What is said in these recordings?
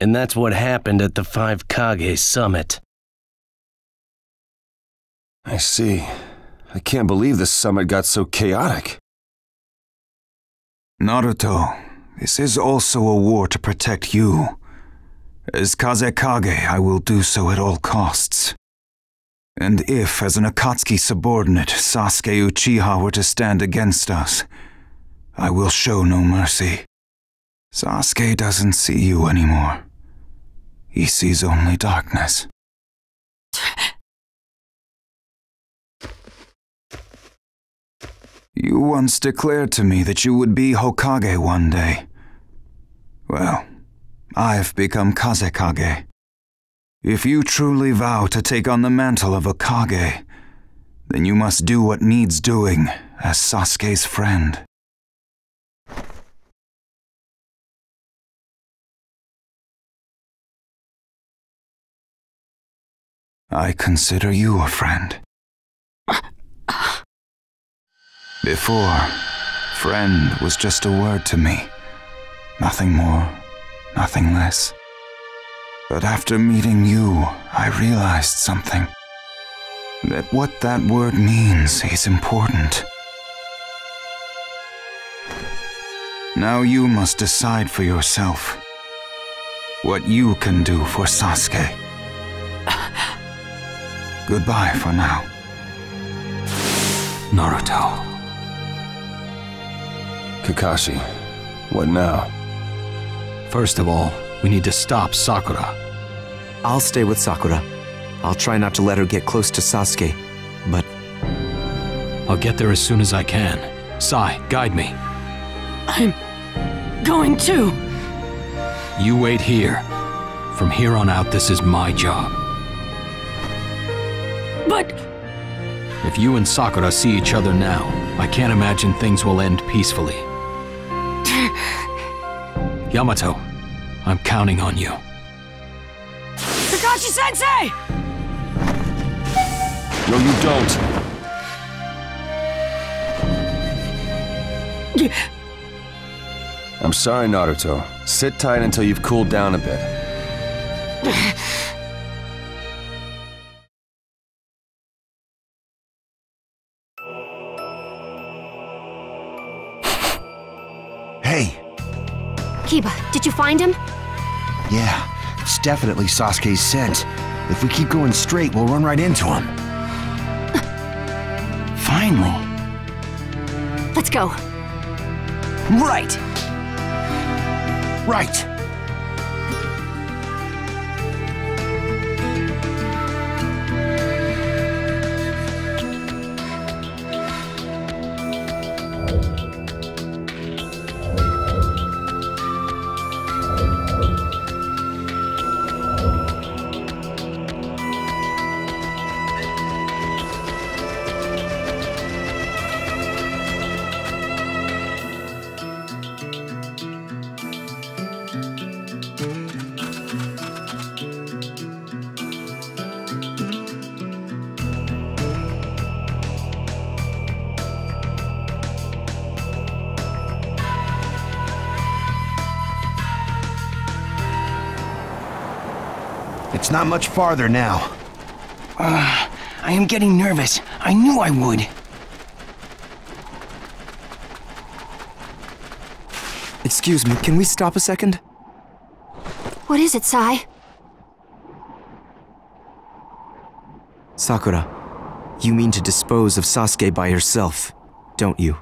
And that's what happened at the Five Kage Summit. I see. I can't believe this summit got so chaotic. Naruto, this is also a war to protect you. As Kazekage, I will do so at all costs. And if, as an Akatsuki subordinate, Sasuke Uchiha were to stand against us, I will show no mercy. Sasuke doesn't see you anymore. He sees only darkness. You once declared to me that you would be Hokage one day. Well, I've become Kazekage. If you truly vow to take on the mantle of Hokage, then you must do what needs doing as Sasuke's friend. I consider you a friend. Before, friend was just a word to me. Nothing more, nothing less. But after meeting you, I realized something. That what that word means is important. Now you must decide for yourself what you can do for Sasuke. Goodbye for now, Naruto. Kakashi, what now? First of all, we need to stop Sakura. I'll stay with Sakura. I'll try not to let her get close to Sasuke, but... I'll get there as soon as I can. Sai, guide me. I'm... going too. You wait here. From here on out, this is my job. But... If you and Sakura see each other now, I can't imagine things will end peacefully. Yamato, I'm counting on you. Kakashi-sensei! No, you don't. I'm sorry, Naruto. Sit tight until you've cooled down a bit. Kiba, did you find him? Yeah, it's definitely Sasuke's scent. If we keep going straight, we'll run right into him. Finally. Let's go. Right! Right! It's not much farther now. I am getting nervous. I knew I would. Excuse me, can we stop a second? What is it, Sai? Sakura, you mean to dispose of Sasuke by yourself, don't you?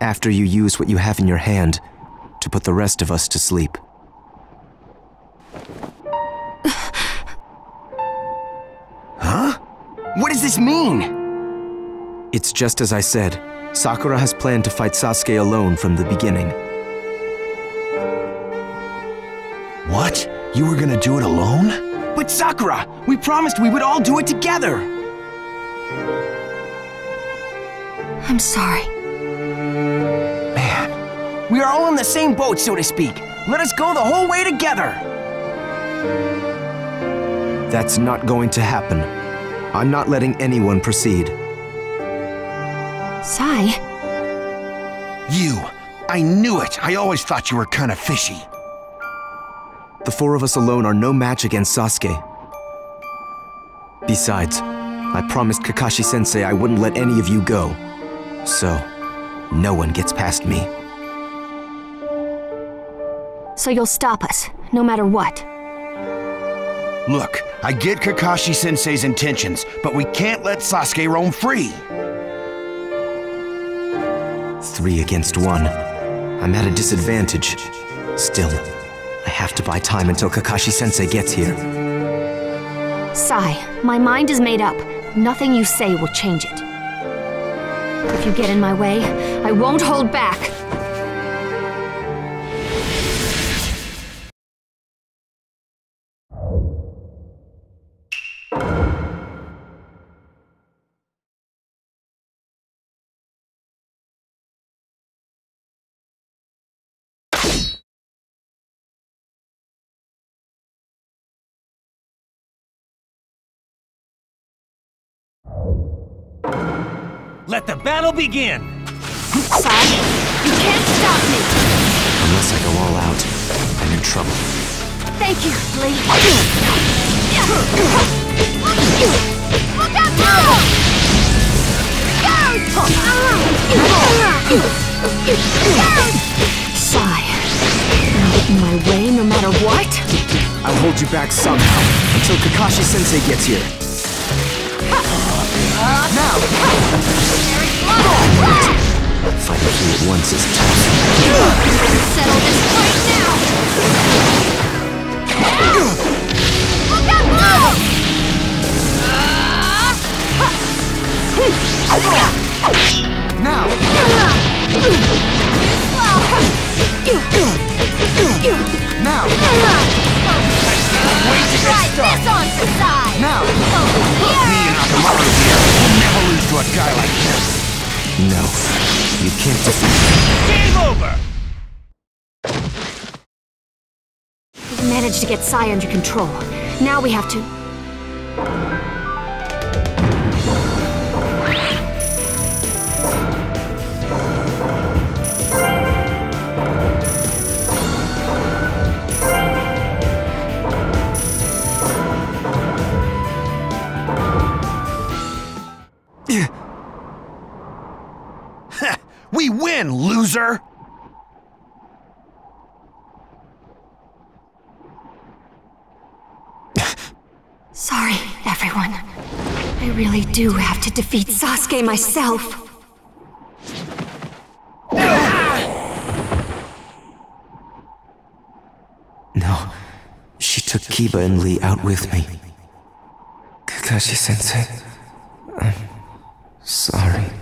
After you use what you have in your hand to put the rest of us to sleep. What does this mean? It's just as I said. Sakura has planned to fight Sasuke alone from the beginning. What? You were gonna do it alone? But Sakura, we promised we would all do it together! I'm sorry. Man, we are all in the same boat, so to speak. Let us go the whole way together! That's not going to happen. I'm not letting anyone proceed. Sai? You, I knew it! I always thought you were kind of fishy. The four of us alone are no match against Sasuke. Besides, I promised Kakashi-sensei I wouldn't let any of you go. So, no one gets past me. So you'll stop us, no matter what. Look, I get Kakashi-sensei's intentions, but we can't let Sasuke roam free! 3 against 1. I'm at a disadvantage. Still, I have to buy time until Kakashi-sensei gets here. Sai, my mind is made up. Nothing you say will change it. If you get in my way, I won't hold back! Let the battle begin! Sai, you can't stop me! Unless I go all out, I'm in trouble. Thank you, Lee. Look out now! Sai, I'm getting my way no matter what? I'll hold you back somehow, until Kakashi-sensei gets here. Now! Fighting here once is tough. Settle this right now! Look out below! Now! Now! Wait to get started! Now! Me and Akamaru here! Never lose to a guy like this! No, you can't defeat me. Game over! We've managed to get Sai under control. Now we have to... We win, loser! Sorry, everyone. I really do have to defeat Sasuke myself. No, she took Kiba and Lee out with me. Kakashi-sensei, I'm sorry.